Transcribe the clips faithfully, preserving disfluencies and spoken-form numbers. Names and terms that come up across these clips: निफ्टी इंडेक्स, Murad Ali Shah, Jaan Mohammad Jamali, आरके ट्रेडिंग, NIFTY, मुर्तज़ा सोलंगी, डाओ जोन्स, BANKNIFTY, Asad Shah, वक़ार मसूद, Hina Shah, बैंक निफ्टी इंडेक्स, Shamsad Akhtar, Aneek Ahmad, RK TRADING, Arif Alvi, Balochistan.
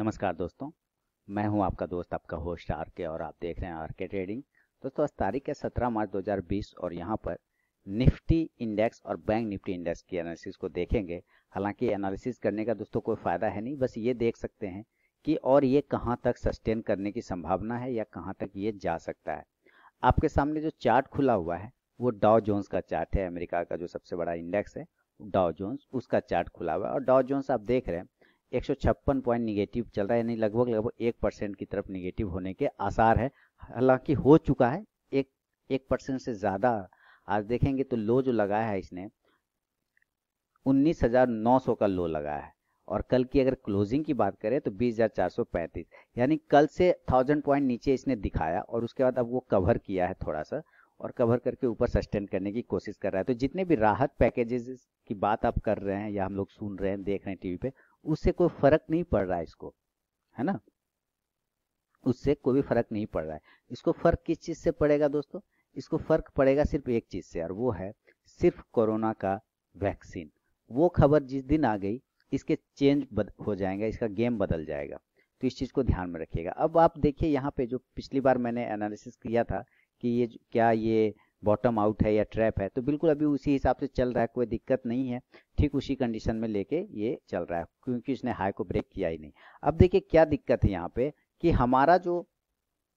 नमस्कार दोस्तों, मैं हूं आपका दोस्त आपका होस्ट आरके और आप देख रहे हैं आरके ट्रेडिंग। दोस्तों आज तारीख है सत्रह मार्च दो हज़ार बीस और यहां पर निफ्टी इंडेक्स और बैंक निफ्टी इंडेक्स की एनालिसिस को देखेंगे। हालांकि एनालिसिस करने का दोस्तों कोई फ़ायदा है नहीं, बस ये देख सकते हैं कि और ये कहाँ तक सस्टेन करने की संभावना है या कहाँ तक ये जा सकता है। आपके सामने जो चार्ट खुला हुआ है वो डाओ जोन्स का चार्ट है, अमेरिका का जो सबसे बड़ा इंडेक्स है डाओ जोन्स, उसका चार्ट खुला हुआ है। और डाओ जोन्स आप देख रहे हैं एक सौ छप्पन पॉइंट निगेटिव चल रहा है, यानी लगभग लगभग एक परसेंट की तरफ निगेटिव होने के आसार है। हालांकि हो चुका है एक एक परसेंट से ज़्यादा। आज देखेंगे तो लो जो लगाया है इसने उन्नीस हज़ार नौ सौ का लो लगाया है और कल की अगर क्लोजिंग की बात करें तो बीस हज़ार चार सौ पैंतीस, यानी कल से थाउजेंड पॉइंट नीचे इसने दिखाया और उसके बाद अब वो कवर किया है थोड़ा सा और कवर करके ऊपर सस्टेन करने की कोशिश कर रहा है। तो जितने भी राहत पैकेजेस की बात आप कर रहे हैं या हम लोग सुन रहे हैं, देख रहे हैं टीवी पे, उससे कोई फर्क नहीं पड़ रहा है इसको, है ना, उससे कोई भी फर्क नहीं पड़ रहा है। इसको फर्क किस चीज से पड़ेगा दोस्तों? इसको फर्क पड़ेगा सिर्फ एक चीज से, और वो है सिर्फ कोरोना का वैक्सीन। वो खबर जिस दिन आ गई इसके चेंज हो जाएगा, इसका गेम बदल जाएगा, तो इस चीज को ध्यान में रखिएगा। अब आप देखिए यहाँ पे जो पिछली बार मैंने एनालिसिस किया था कि ये क्या ये बॉटम आउट है या ट्रैप है, तो बिल्कुल अभी उसी हिसाब से चल रहा है, कोई दिक्कत नहीं है, ठीक उसी कंडीशन में लेके ये चल रहा है क्योंकि इसने हाई को ब्रेक किया ही नहीं। अब देखिए क्या दिक्कत है यहाँ पे कि हमारा जो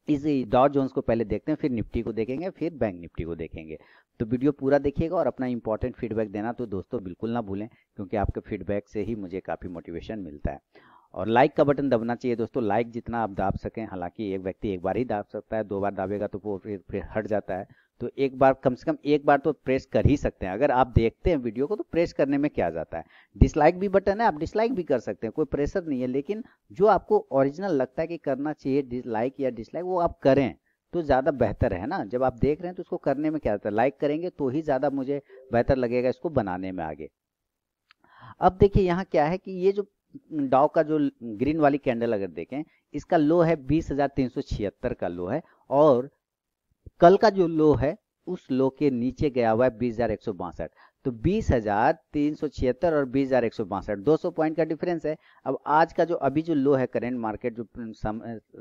इस डाओ जोन्स को पहले देखते हैं, फिर निफ्टी को देखेंगे, फिर बैंक निफ्टी को देखेंगे। तो वीडियो पूरा देखिएगा और अपना इंपॉर्टेंट फीडबैक देना तो दोस्तों बिल्कुल ना भूलें, क्योंकि आपके फीडबैक से ही मुझे काफ़ी मोटिवेशन मिलता है। और लाइक का बटन दबना चाहिए दोस्तों, लाइक जितना आप दाब सकें। हालांकि एक व्यक्ति एक बार ही दाब सकता है, दो बार दाबेगा तो वो फिर फिर हट जाता है, तो एक बार कम से कम एक बार तो प्रेस कर ही सकते हैं। अगर आप देखते हैं वीडियो को तो प्रेस करने में क्या जाता है, डिसलाइक भी बटन है, आप डिसलाइक भी कर सकते हैं, कोई प्रेशर नहीं है। लेकिन जो आपको ओरिजिनल लगता है कि करना चाहिए डिसलाइक या डिसलाइक, वो आप करें तो ज़्यादा बेहतर है ना। जब आप देख रहे हैं तो उसको करने में क्या जाता है, लाइक करेंगे तो ही ज़्यादा मुझे बेहतर लगेगा इसको बनाने में आगे। अब देखिए यहाँ क्या है कि ये जो डाउ का जो ग्रीन वाली कैंडल अगर देखें, इसका लो है बीस हज़ार तीन सौ छिहत्तर का लो है और कल का जो लो है उस लो के नीचे गया हुआ है बीस हज़ार एक सौ बासठ। तो बीस हज़ार तीन सौ छिहत्तर और बीस हज़ार एक सौ बासठ दो सौ पॉइंट का डिफरेंस है। अब आज का जो अभी जो लो है करेंट मार्केट जो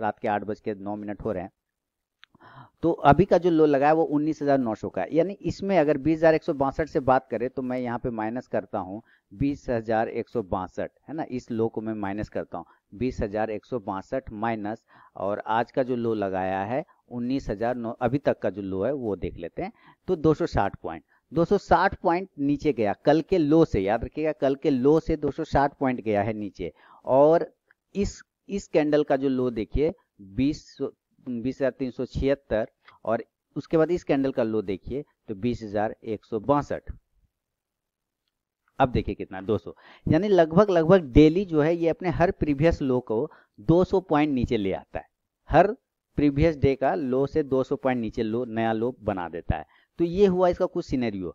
रात के आठ बज के नौ मिनट हो रहे हैं, तो अभी का जो लो लगा है वो उन्नीस हज़ार नौ सौ का है, यानी इसमें अगर बीस हज़ार एक सौ बासठ से बात करें तो मैं यहाँ पे माइनस करता हूँ बीस हज़ार एक सौ बासठ, है ना, इस लो को मैं माइनस करता हूँ बीस हज़ार एक सौ बासठ माइनस, और आज का जो लो लगाया है उन्नीस हज़ार नौ सौ अभी तक का जो लो है वो देख लेते हैं, तो दो सौ साठ पॉइंट दो सौ साठ पॉइंट नीचे गया कल के लो से। याद रखिएगा कल के लो से दो सौ साठ पॉइंट गया है नीचे। और इस इस कैंडल का जो लो देखिए बीस हज़ार तीन सौ छिहत्तर और उसके बाद इस कैंडल का लो देखिए तो बीस हज़ार एक सौ बासठ। अब देखिए कितना दो सौ, यानी लगभग लगभग डेली जो है ये अपने हर प्रीवियस लो को दो सौ पॉइंट नीचे ले आता है, हर प्रीवियस डे का लो से दो सौ पॉइंट नीचे लो नया लो बना देता है। तो ये हुआ इसका कुछ सिनेरियो।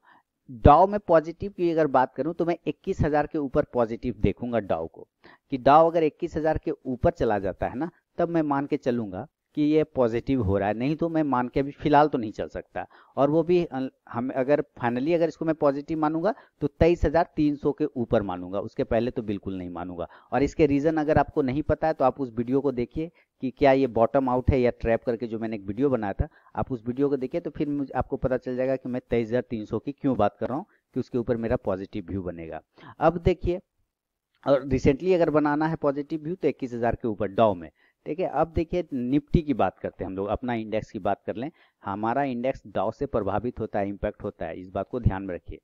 डाओ में पॉजिटिव की अगर बात करूं तो मैं इक्कीस हज़ार के ऊपर पॉजिटिव देखूंगा डाओ को, कि डाओ अगर इक्कीस हज़ार के ऊपर चला जाता है ना तब मैं मान के चलूंगा कि ये पॉजिटिव हो रहा है, नहीं तो मैं मान के अभी फिलहाल तो नहीं चल सकता। और वो भी हम अगर फाइनली अगर इसको मैं पॉजिटिव मानूंगा तो तेईस हज़ार तीन सौ के ऊपर मानूंगा, उसके पहले तो बिल्कुल नहीं मानूंगा। और इसके रीज़न अगर आपको नहीं पता है तो आप उस वीडियो को देखिए कि क्या ये बॉटम आउट है या ट्रैप करके जो मैंने एक वीडियो बनाया था, आप उस वीडियो को देखिए तो फिर मुझे आपको पता चल जाएगा कि मैं तेईस हज़ार तीन सौ की क्यों बात कर रहा हूँ, कि उसके ऊपर मेरा पॉजिटिव व्यू बनेगा। अब देखिए, और रिसेंटली अगर बनाना है पॉजिटिव व्यू तो इक्कीस हज़ार के ऊपर डाउ में, ठीक है। अब देखिए निफ्टी की बात करते हैं, हम लोग अपना इंडेक्स की बात कर लें। हमारा इंडेक्स डाउ से प्रभावित होता है, इम्पैक्ट होता है, इस बात को ध्यान में रखिए।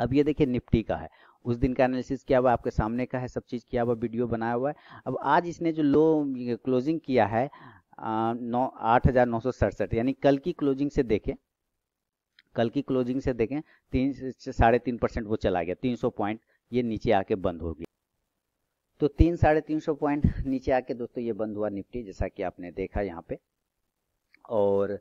अब ये देखिए निफ्टी का है, उस दिन का एनालिसिस किया हुआ, आपके सामने का है, सब चीज़ किया हुआ, वीडियो बनाया हुआ है। अब आज इसने जो लो क्लोजिंग किया है नौ आठ हज़ार नौ सौ सड़सठ, यानी कल की क्लोजिंग से देखें, कल की क्लोजिंग से देखें तीन साढ़े तीन परसेंट वो चला गया, तीन सौ पॉइंट ये नीचे आके बंद हो गया। तो तीन साढ़े तीन सौ पॉइंट नीचे आके दोस्तों ये बंद हुआ निफ्टी, जैसा कि आपने देखा यहाँ पे। और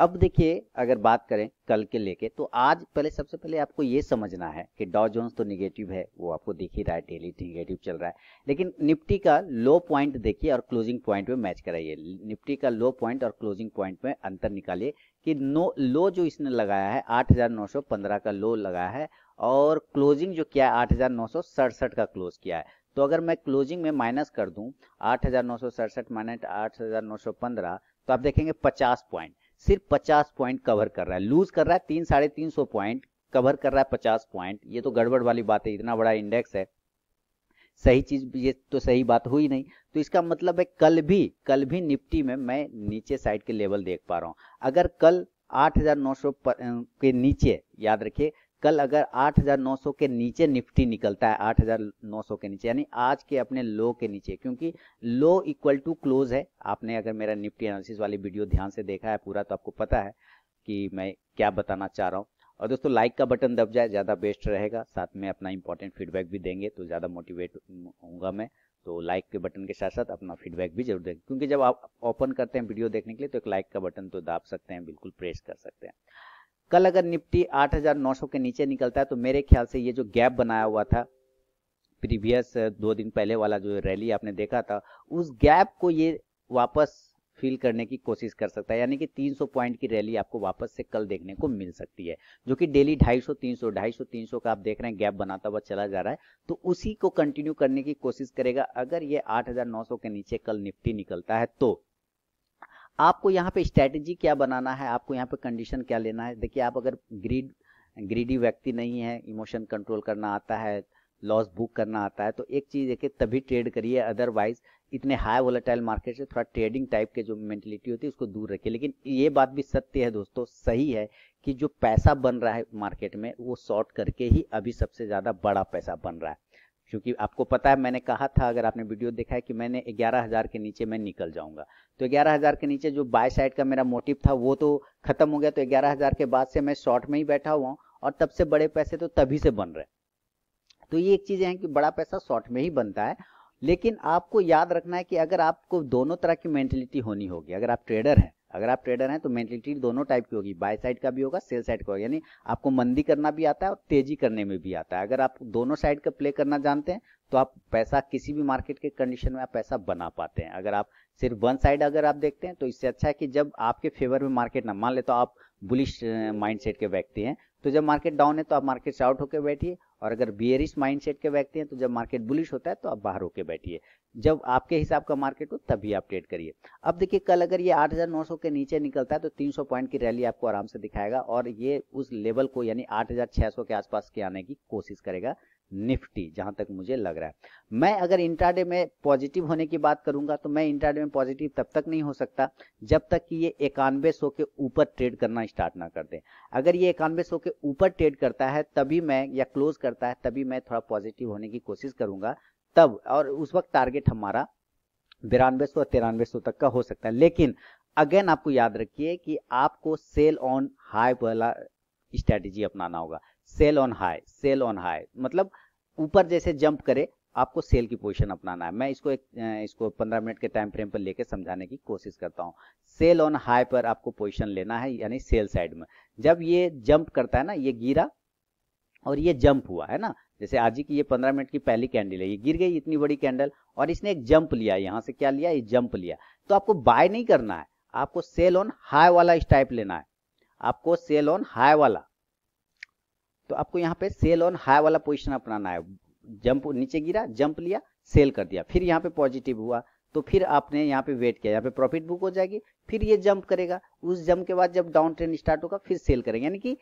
अब देखिए अगर बात करें कल के लेके, तो आज पहले सबसे पहले आपको ये समझना है कि डाउ जोन्स तो निगेटिव है, वो आपको दिख ही रहा है, डेली निगेटिव चल रहा है। लेकिन निफ्टी का लो पॉइंट देखिए और क्लोजिंग पॉइंट में मैच कराइए, निफ्टी का लो पॉइंट और क्लोजिंग पॉइंट में अंतर निकालिए कि नो लो जो इसने लगाया है आठ हज़ार नौ सौ पंद्रह का लो लगाया है और क्लोजिंग जो किया है आठ हज़ार नौ सौ सड़सठ का क्लोज किया है, तो अगर मैं क्लोजिंग में माइनस कर दूं आठ हजार नौ सौ सड़सठ माइनस आठ हजार नौ सौ पंद्रह तो आप देखेंगे पचास पॉइंट, सिर्फ पचास पॉइंट कवर कर रहा है, लूज कर रहा है तीन साढ़े तीन सौ पॉइंट, कवर कर रहा है पचास पॉइंट। ये तो गड़बड़ वाली बात है, इतना बड़ा इंडेक्स है, सही चीज ये तो सही बात हुई नहीं। तो इसका मतलब है कल भी कल भी निफ्टी में मैं नीचे साइड के लेवल देख पा रहा हूँ। अगर कल आठ हजार नौ सौ के नीचे, याद रखिए कल अगर आठ हजार नौ सौ के नीचे निफ्टी निकलता है, आठ हजार नौ सौ के नीचे यानी आज के अपने लो के नीचे, क्योंकि लो इक्वल टू क्लोज है। आपने अगर मेरा निफ्टी एनालिसिस वाली वीडियो ध्यान से देखा है पूरा तो आपको पता है कि मैं क्या बताना चाह रहा हूँ। और दोस्तों लाइक का बटन दब जाए ज़्यादा बेस्ट रहेगा, साथ में अपना इंपॉर्टेंट फीडबैक भी देंगे तो ज़्यादा मोटिवेट होऊंगा मैं। तो लाइक के बटन के साथ साथ अपना फीडबैक भी जरूर देंगे, क्योंकि जब आप ओपन करते हैं वीडियो देखने के लिए तो एक लाइक का बटन तो दाब सकते हैं, बिल्कुल प्रेस कर सकते हैं। कल अगर निफ्टी आठ हजार नौ सौ के नीचे निकलता है तो मेरे ख्याल से ये जो गैप बनाया हुआ था प्रीवियस दो दिन पहले वाला जो रैली आपने देखा था, उस गैप को ये वापस फील करने की कोशिश कर सकता है, यानी कि तीन सौ पॉइंट की रैली आपको वापस से कल देखने को मिल सकती है, जो कि डेली दो सौ पचास तीन सौ दो सौ पचास तीन सौ का आप देख रहे हैं गैप बनाता हुआ चला जा रहा है, तो उसी को कंटिन्यू करने की कोशिश करेगा अगर ये आठ हजार नौ सौ के नीचे कल निफ्टी निकलता है। तो आपको यहाँ पे स्ट्रैटेजी क्या बनाना है, आपको यहाँ पे कंडीशन क्या लेना है। देखिए आप अगर ग्रीड ग्रीडी व्यक्ति नहीं है, इमोशन कंट्रोल करना आता है, लॉस बुक करना आता है, तो एक चीज़ देखिए तभी ट्रेड करिए, अदरवाइज इतने हाई वोलेटाइल मार्केट से थोड़ा ट्रेडिंग टाइप के जो मेंटलिटी होती है उसको दूर रखिए। लेकिन ये बात भी सत्य है दोस्तों, सही है कि जो पैसा बन रहा है मार्केट में वो शॉर्ट करके ही अभी सबसे ज़्यादा बड़ा पैसा बन रहा है, क्योंकि आपको पता है मैंने कहा था, अगर आपने वीडियो देखा है कि मैंने ग्यारह हज़ार के नीचे मैं निकल जाऊंगा, तो ग्यारह हज़ार के नीचे जो बाय साइड का मेरा मोटिव था वो तो खत्म हो गया। तो ग्यारह हज़ार के बाद से मैं शॉर्ट में ही बैठा हुआ हूँ और तब से बड़े पैसे तो तभी से बन रहे हैं। तो ये एक चीज़ है कि बड़ा पैसा शॉर्ट में ही बनता है, लेकिन आपको याद रखना है कि अगर आपको दोनों तरह की मेंटलिटी होनी होगी। अगर आप ट्रेडर हैं अगर आप ट्रेडर हैं तो मेंटलिटी दोनों टाइप की होगी, बाय साइड का भी होगा, सेल साइड का होगा, यानी आपको मंदी करना भी आता है और तेजी करने में भी आता है। अगर आप दोनों साइड का प्ले करना जानते हैं तो आप पैसा किसी भी मार्केट के कंडीशन में आप पैसा बना पाते हैं। अगर आप सिर्फ वन साइड अगर आप देखते हैं तो इससे अच्छा है कि जब आपके फेवर में मार्केट ना, मान ले तो आप बुलिश माइंडसेट के व्यक्ति हैं तो जब मार्केट डाउन है तो आप मार्केट से आउट होकर बैठिए, और अगर बियरिश माइंडसेट के व्यक्ति हैं तो जब मार्केट बुलिश होता है तो आप बाहर होकर बैठिए, जब आपके हिसाब का मार्केट हो तभी आप ट्रेड करिए। अब देखिए कल अगर ये आठ हजार नौ सौ के नीचे निकलता है तो तीन सौ पॉइंट की रैली आपको आराम से दिखाएगा और ये उस लेवल को यानी आठ हजार छह सौ के आसपास के आने की कोशिश करेगा निफ्टी, जहां तक मुझे लग रहा है। मैं अगर इंट्राडे में पॉजिटिव होने की बात करूंगा तो मैं इंट्राडे में पॉजिटिव तब तक नहीं हो सकता जब तक कि ये इक्यानवे सौ के ऊपर ट्रेड करना स्टार्ट ना कर दे। अगर ये इक्यानवे सौ के ऊपर ट्रेड करता है तभी मैं, या क्लोज करता है तभी मैं थोड़ा पॉजिटिव होने की कोशिश करूंगा तब, और उस वक्त टारगेट हमारा बिरानवे सौ और तिरानवे सौ तक का हो सकता है। लेकिन अगेन आपको याद रखिए कि आपको सेल ऑन हाई वाला स्ट्रैटेजी अपनाना होगा। Sell on high, sell on high मतलब ऊपर जैसे जंप करे आपको सेल की पोजीशन अपनाना है। मैं इसको एक इसको पंद्रह मिनट के टाइम फ्रेम पर लेके समझाने की कोशिश करता हूँ। सेल ऑन हाई पर आपको पोजीशन लेना है, यानी सेल साइड में। जब ये जंप करता है ना, ये गिरा और ये जंप हुआ है ना, जैसे आज की ये पंद्रह मिनट की पहली कैंडल है, ये गिर गई इतनी बड़ी कैंडल और इसने एक जंप लिया, यहाँ से क्या लिया, ये जंप लिया। तो आपको बाय नहीं करना है, आपको सेल ऑन हाई वाला स्टाइप लेना है, आपको सेल ऑन हाई वाला। तो आपको यहाँ पे सेल ऑन हाई वाला पोजीशन अपनाना है। जंप नीचे गिरा, जंप लिया, सेल कर दिया, फिर यहाँ पे पॉजिटिव हुआ तो फिर आपने यहाँ पे वेट किया, यहाँ पे प्रॉफिट बुक हो जाएगी। फिर ये जंप करेगा, उस जंप के बाद जब डाउन ट्रेंड स्टार्ट होगा फिर सेल करेंगे, यानी कि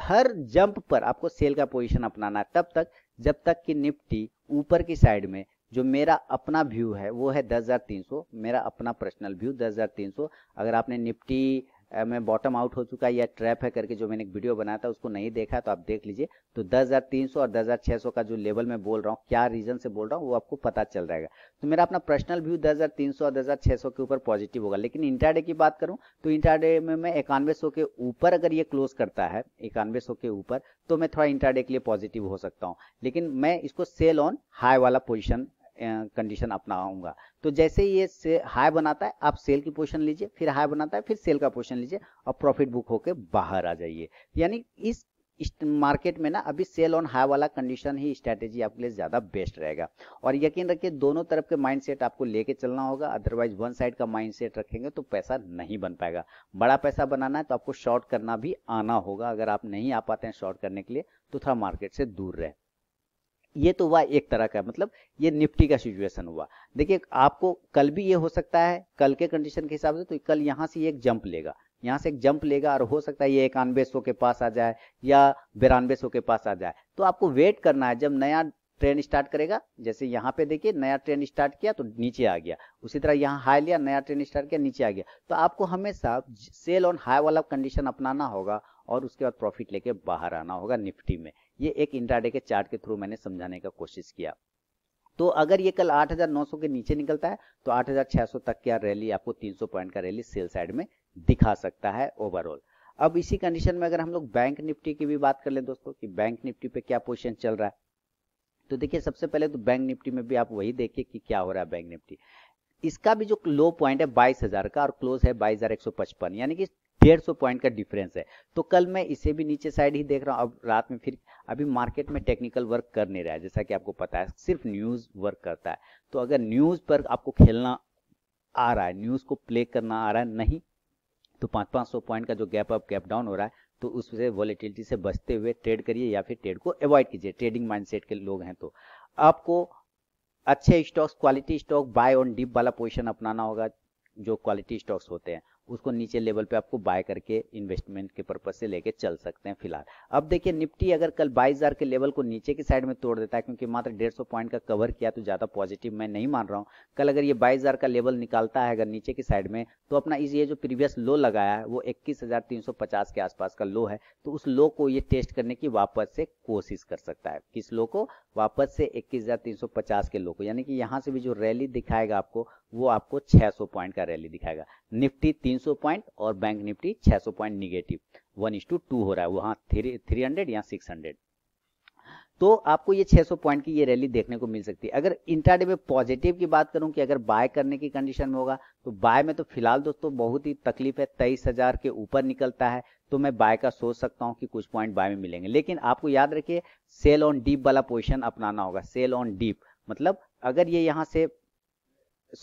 हर जंप पर आपको सेल का पोजीशन अपनाना है तब तक जब तक कि निफ्टी ऊपर की साइड में, जो मेरा अपना व्यू है वो है दस हजार तीन सौ, मेरा अपना पर्सनल व्यू दस हजार तीन सौ। अगर आपने निफ्टी मैं बॉटम आउट हो चुका है या ट्रैप है करके जो मैंने एक वीडियो बनाया था उसको नहीं देखा तो आप देख लीजिए। तो दस हजार तीन सौ और दस हजार छह सौ का जो लेवल मैं बोल रहा हूँ, क्या रीजन से बोल रहा हूँ वो आपको पता चल जाएगा। तो मेरा अपना पर्सनल व्यू दस हजार तीन सौ और दस हजार छह सौ के ऊपर पॉजिटिव होगा। लेकिन इंट्राडे की बात करूँ तो इंट्राडे में मैं इक्यानवे सौ के ऊपर अगर ये क्लोज करता है इक्यानवे सौ के ऊपर तो मैं थोड़ा इंट्राडे के लिए पॉजिटिव हो सकता हूँ, लेकिन मैं इसको सेल ऑन हाई वाला पोजिशन कंडीशन अपनाऊंगा। तो जैसे ये से हाई बनाता है आप सेल की पोजीशन लीजिए, फिर हाई बनाता है फिर सेल का पोजीशन लीजिए और प्रॉफिट बुक होकर बाहर आ जाइए। यानी इस, इस मार्केट में ना अभी सेल ऑन हाई वाला कंडीशन ही स्ट्रैटेजी आपके लिए ज़्यादा बेस्ट रहेगा। और यकीन रखिए दोनों तरफ के माइंडसेट आपको लेके चलना होगा, अदरवाइज वन साइड का माइंडसेट रखेंगे तो पैसा नहीं बन पाएगा। बड़ा पैसा बनाना है तो आपको शॉर्ट करना भी आना होगा। अगर आप नहीं आ पाते हैं शॉर्ट करने के लिए तो थोड़ा मार्केट से दूर रहे। ये तो हुआ एक तरह का, मतलब ये निफ्टी का सिचुएशन हुआ। देखिए आपको कल भी ये हो सकता है, कल के कंडीशन के हिसाब से तो कल यहाँ से एक जंप लेगा, यहाँ से एक जंप लेगा और हो सकता है ये इक्यानवे सौ के पास आ जाए या बिरानवे सौ के पास आ जाए। तो आपको वेट करना है, जब नया ट्रेंड स्टार्ट करेगा, जैसे यहाँ पे देखिए नया ट्रेंड स्टार्ट किया तो नीचे आ गया, उसी तरह यहाँ हाई लिया, नया ट्रेंड स्टार्ट किया, नीचे आ गया। तो आपको हमेशा सेल ऑन हाई वाला कंडीशन अपनाना होगा और उसके बाद प्रॉफिट लेके बाहर आना होगा निफ्टी में। ये एक इंट्राडे के चार्ट के थ्रू मैंने समझाने का कोशिश किया। तो अगर ये कल आठ हज़ार नौ सौ के नीचे निकलता है तो आठ हज़ार छह सौ तक की रैली, आपको तीन सौ पॉइंट का रैली सेल साइड में दिखा सकता है ओवरऑल। अब इसी कंडीशन में अगर हम लोग बैंक निफ्टी की भी बात कर लें दोस्तों कि बैंक निफ्टी पे क्या पोजीशन चल रहा है, तो देखिए सबसे पहले तो बैंक निफ्टी में भी आप वही देखिए कि क्या हो रहा है। बैंक निफ्टी इसका भी जो लो पॉइंट है बाईस हज़ार का और क्लोज है बाईस हज़ार एक सौ पचपन, यानी कि डेढ़ सौ पॉइंट का डिफरेंस है। तो कल मैं इसे भी नीचे साइड ही देख रहा हूँ। अब रात में फिर अभी मार्केट में टेक्निकल वर्क कर नहीं रहा है, जैसा कि आपको पता है सिर्फ न्यूज़ वर्क करता है। तो अगर न्यूज़ पर आपको खेलना आ रहा है, न्यूज़ को प्ले करना आ रहा है नहीं, तो पाँच पाँच सौ पॉइंट का जो गैप अप गैप डाउन हो रहा है तो उससे वॉलेटिलिटी से बचते हुए ट्रेड करिए या फिर ट्रेड को अवॉइड कीजिए। ट्रेडिंग माइंडसेट के लोग हैं तो आपको अच्छे stocks, quality stock, buy on dip वाला पोजीशन अपनाना होगा। जो क्वालिटी स्टॉक्स होते हैं उसको नीचे लेवल पे आपको बाय करके इन्वेस्टमेंट के पर्पज से लेके चल सकते हैं फिलहाल। अब देखिए निफ्टी अगर कल बाईस हज़ार के लेवल को नीचे की साइड में तोड़ देता है, क्योंकि मात्र डेढ़ सौ पॉइंट का कवर किया तो ज़्यादा पॉजिटिव मैं नहीं मान रहा हूँ। कल अगर ये बाईस हज़ार का लेवल निकालता है अगर नीचे की साइड में, तो अपना ये जो प्रीवियस लो लगाया है वो इक्कीस हज़ार तीन सौ पचास के आसपास का लो है, तो उस लो को ये टेस्ट करने की वापस से कोशिश कर सकता है। किस लो को? वापस से इक्कीस हज़ार तीन सौ पचास के लो को, यानी कि यहाँ से भी जो रैली दिखाएगा आपको वो आपको छह सौ पॉइंट का रैली दिखाएगा। निफ्टी तीन सौ पॉइंट और बैंक निफ्टी छह सौ point negative, one is to two हो रहा है, वहाँ थ्री थ्री हंड्रेड यहाँ सिक्स हंड्रेड। तो आपको ये छह सौ पॉइंट की ये रैली देखने को मिल सकती है। अगर इंट्राडे में पॉजिटिव की बात करूं कि अगर बाय करने की कंडीशन में होगा, तो बाय में तो फिलहाल दोस्तों बहुत ही तकलीफ है। तेईस हज़ार के ऊपर निकलता है तो मैं बाय का सोच सकता हूं कि कुछ पॉइंट बाय में मिलेंगे, लेकिन आपको याद रखिए सेल ऑन डीप वाला पोजिशन अपनाना होगा। सेल ऑन डीप मतलब अगर ये यहाँ से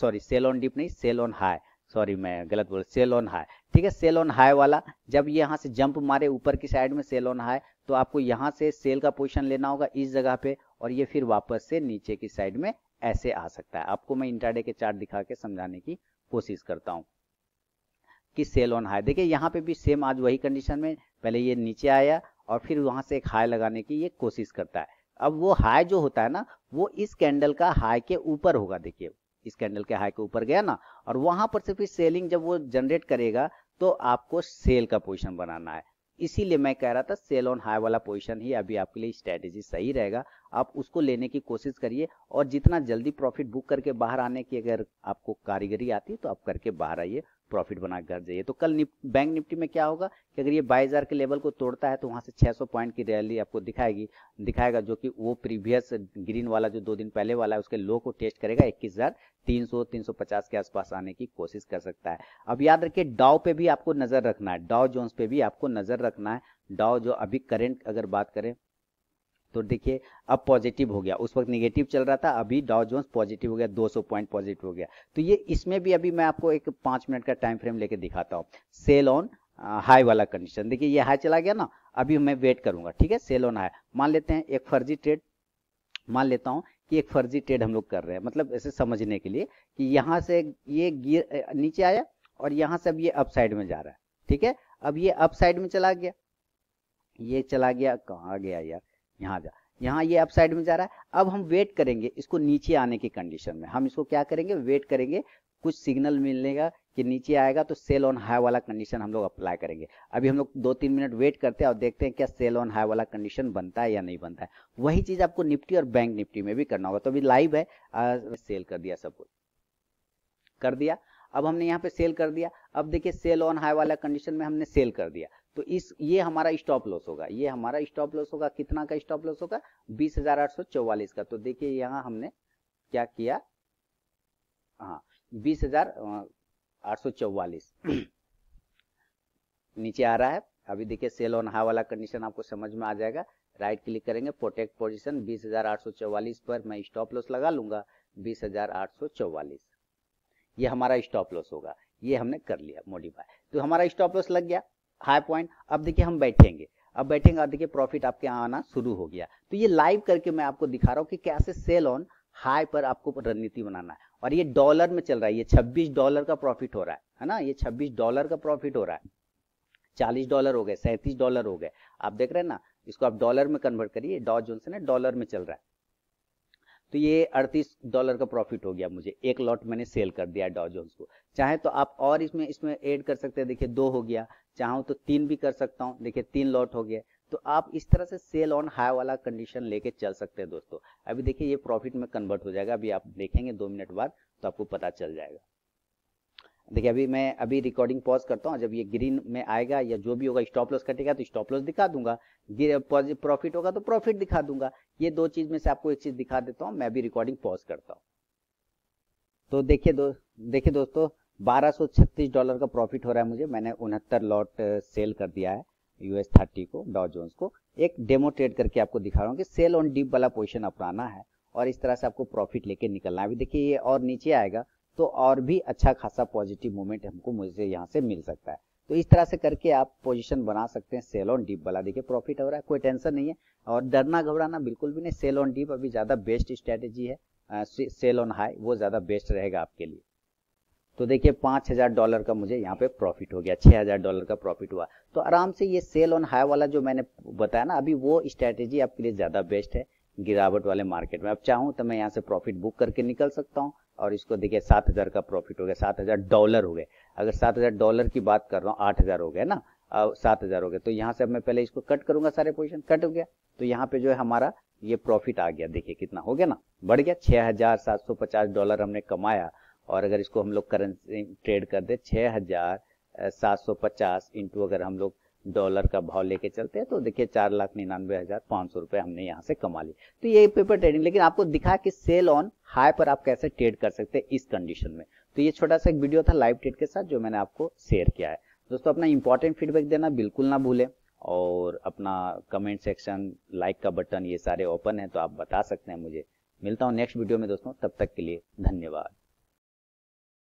सॉरी सेल ऑन डीप नहीं सेल ऑन हाई सॉरी मैं गलत बोल सेल ऑन हाई ठीक है, सेल ऑन हाई वाला जब ये यहाँ से जंप मारे ऊपर की साइड में सेल ऑन हाई, तो आपको यहाँ से सेल का पोजीशन लेना होगा इस जगह पे, और ये फिर वापस से नीचे की साइड में ऐसे आ सकता है। आपको मैं इंट्राडे के चार्ट दिखा के समझाने की कोशिश करता हूँ कि सेल ऑन हाई। देखिए यहाँ पे भी सेम आज वही कंडीशन में पहले ये नीचे आया और फिर वहाँ से एक हाई लगाने की ये कोशिश करता है। अब वो हाई जो होता है ना वो इस कैंडल का हाई के ऊपर होगा। देखिए इस कैंडल के हाई के ऊपर गया ना, और वहां पर से फिर सेलिंग जब वो जनरेट करेगा तो आपको सेल का पोजीशन बनाना है। इसीलिए मैं कह रहा था सेल ऑन हाई वाला पोजीशन ही अभी आपके लिए स्ट्रेटेजी सही रहेगा। आप उसको लेने की कोशिश करिए और जितना जल्दी प्रॉफिट बुक करके बाहर आने की अगर आपको कारीगरी आती है तो आप करके बाहर आइए, प्रॉफिट बना कर जाइए। तो कल निप, बैंक निफ्टी में क्या होगा कि अगर ये बाईस हज़ार के लेवल को तोड़ता है तो वहाँ से छह सौ पॉइंट की रैली आपको दिखाएगी दिखाएगा जो कि वो प्रीवियस ग्रीन वाला जो दो दिन पहले वाला है उसके लो को टेस्ट करेगा। इक्कीस हज़ार तीन सौ तीन सौ पचास के आसपास आने की कोशिश कर सकता है। अब याद रखिए डाओ पे भी आपको नज़र रखना है, डाओ जोन्स पे भी आपको नज़र रखना है। डाओ जो अभी करेंट अगर बात करें तो देखिए अब पॉजिटिव हो गया, उस वक्त निगेटिव चल रहा था, अभी डाओ जोन्स पॉजिटिव हो गया, दो सौ पॉइंट पॉजिटिव हो गया। तो ये इसमें भी अभी मैं आपको एक पाँच मिनट का टाइम फ्रेम लेके दिखाता हूँ। सेल ऑन हाई वाला कंडीशन, देखिए ये हाई चला गया ना, अभी मैं वेट करूँगा ठीक है। सेल ऑन हाई मान लेते हैं, एक फर्जी ट्रेड मान लेता हूँ कि एक फर्जी ट्रेड हम लोग कर रहे हैं, मतलब ऐसे समझने के लिए कि यहाँ से ये गिर नीचे आया और यहाँ से अब ये अप साइड में जा रहा है ठीक है। अब ये अप साइड में चला गया, ये चला गया, कहाँ गया यार, यहाँ जा, यहाँ ये अप साइड में जा रहा है। अब हम वेट करेंगे इसको नीचे आने की कंडीशन में, हम इसको क्या करेंगे वेट करेंगे, कुछ सिग्नल मिलेगा कि नीचे आएगा तो सेल ऑन हाई वाला कंडीशन हम लोग अप्लाई करेंगे। अभी हम लोग दो तीन मिनट वेट करते हैं और देखते हैं क्या सेल ऑन हाई वाला कंडीशन बनता है या नहीं बनता है। वही चीज़ आपको निफ्टी और बैंक निफ्टी में भी करना होगा। तो अभी लाइव है, आ, सेल कर दिया, सब कुछ कर दिया। अब हमने यहाँ पे सेल कर दिया, अब देखिए सेल ऑन हाई वाला कंडीशन में हमने सेल कर दिया तो इस ये हमारा स्टॉप लॉस होगा, ये हमारा स्टॉप लॉस होगा। कितना का स्टॉप लॉस होगा? बीस हज़ार आठ सौ चौवालीस का। तो देखिए यहाँ हमने क्या किया, हाँ बीस हज़ार आठ सौ चौवालीस नीचे आ रहा है। अभी देखिए सेल ऑन हाई वाला कंडीशन आपको समझ में आ जाएगा। राइट क्लिक करेंगे, प्रोटेक्ट पोजीशन, बीस हज़ार आठ सौ चौवालीस पर मैं स्टॉप लॉस लगा लूंगा। बीस हज़ार आठ सौ चौवालीस ये हमारा स्टॉप लॉस होगा, ये हमने कर लिया मॉडिफाई। तो हमारा स्टॉप लॉस लग गया हाई पॉइंट। अब देखिए हम बैठेंगे, अब बैठेंगे और देखिए प्रॉफिट आपके यहाँ आना शुरू हो गया। तो ये लाइव करके मैं आपको दिखा रहा हूँ कि कैसे सेल ऑन हाई पर आपको रणनीति बनाना है। और ये डॉलर में चल रहा है, ये छब्बीस डॉलर का प्रॉफिट हो रहा है, है ना, ये छब्बीस डॉलर का प्रॉफिट हो रहा है, चालीस डॉलर हो गए, सैंतीस डॉलर हो गए, आप देख रहे हैं ना। इसको आप डॉलर में कन्वर्ट करिए, डाओ जोन्स ने डॉलर में चल रहा है। तो ये अड़तीस डॉलर का प्रॉफिट हो गया मुझे, एक लॉट मैंने सेल कर दिया डाओ जोन्स को। चाहे तो आप और इसमें इसमें ऐड कर सकते हैं, देखिए दो हो गया, चाहूं तो तीन भी कर सकता हूं, देखिए तीन लॉट हो गया। तो आप इस तरह से सेल ऑन हाई वाला कंडीशन लेके चल सकते हैं दोस्तों। अभी देखिए ये प्रॉफिट में कन्वर्ट हो जाएगा, अभी आप देखेंगे दो मिनट बाद तो आपको पता चल जाएगा। देखिए अभी मैं अभी रिकॉर्डिंग पॉज करता हूँ, जब ये ग्रीन में आएगा या जो भी होगा, स्टॉप लॉस कटेगा तो स्टॉप लॉस दिखा दूंगा, प्रॉफिट होगा तो प्रॉफिट दिखा दूंगा। ये दो चीज में से आपको एक चीज दिखा देता हूँ, मैं भी रिकॉर्डिंग पॉज करता हूँ। तो देखिए दो देखिए दोस्तों बारह सौ छत्तीस डॉलर का प्रॉफिट हो रहा है मुझे, मैंने उनहत्तर लॉट सेल कर दिया है यूएस थर्टी को, डाओ जोन्स को। एक डेमो ट्रेड करके आपको दिखा रहा हूँ कि सेल ऑन डीप वाला पोजिशन अपनाना है और इस तरह से आपको प्रॉफिट लेके निकलना है। अभी देखिए ये और नीचे आएगा तो और भी अच्छा खासा पॉजिटिव मूवमेंट हमको मुझे यहाँ से मिल सकता है। तो इस तरह से करके आप पोजीशन बना सकते हैं सेल ऑन डीप वाला। देखिए प्रॉफिट हो रहा है, कोई टेंशन नहीं है और डरना घबराना बिल्कुल भी नहीं। सेल ऑन डीप अभी ज़्यादा बेस्ट स्ट्रेटेजी है, सेल ऑन हाई वो ज़्यादा बेस्ट रहेगा आपके लिए। तो देखिए पाँच हज़ार डॉलर का मुझे यहाँ पे प्रॉफिट हो गया, छः हज़ार डॉलर का प्रॉफिट हुआ। तो आराम से ये सेल ऑन हाई वाला जो मैंने बताया ना अभी, वो स्ट्रैटेजी आपके लिए ज़्यादा बेस्ट है गिरावट वाले मार्केट में। अब चाहूँ तो मैं यहाँ से प्रॉफिट बुक करके निकल सकता हूँ। और इसको देखिए सात हज़ार का प्रॉफिट हो गया, सात हज़ार डॉलर हो गए, अगर सात हज़ार डॉलर की बात कर रहा हूँ, आठ हज़ार हो गया ना, सात हज़ार हो गए। तो यहाँ से अब मैं पहले इसको कट करूँगा, सारे पोजीशन कट हो गया। तो यहाँ पे जो है हमारा ये प्रॉफिट आ गया, देखिए कितना हो गया ना, बढ़ गया, छः हज़ार सात सौ पचास डॉलर हमने कमाया। और अगर इसको हम लोग करेंसी ट्रेड कर दे, छः हज़ार सात सौ पचास इंटू अगर हम लोग डॉलर का भाव लेके चलते हैं तो देखिए चार लाख निन्यानवे हज़ार पाँच सौ रुपये हमने यहाँ से कमा ली। तो ये पेपर ट्रेडिंग, लेकिन आपको दिखा कि सेल ऑन हाई पर आप कैसे ट्रेड कर सकते हैं इस कंडीशन में। तो ये छोटा सा एक वीडियो था लाइव ट्रेड के साथ जो मैंने आपको शेयर किया है दोस्तों। अपना इंपॉर्टेंट फीडबैक देना बिल्कुल ना भूलें और अपना कमेंट सेक्शन, लाइक का बटन, ये सारे ओपन है तो आप बता सकते हैं मुझे। मिलता हूँ नेक्स्ट वीडियो में दोस्तों, तब तक के लिए धन्यवाद।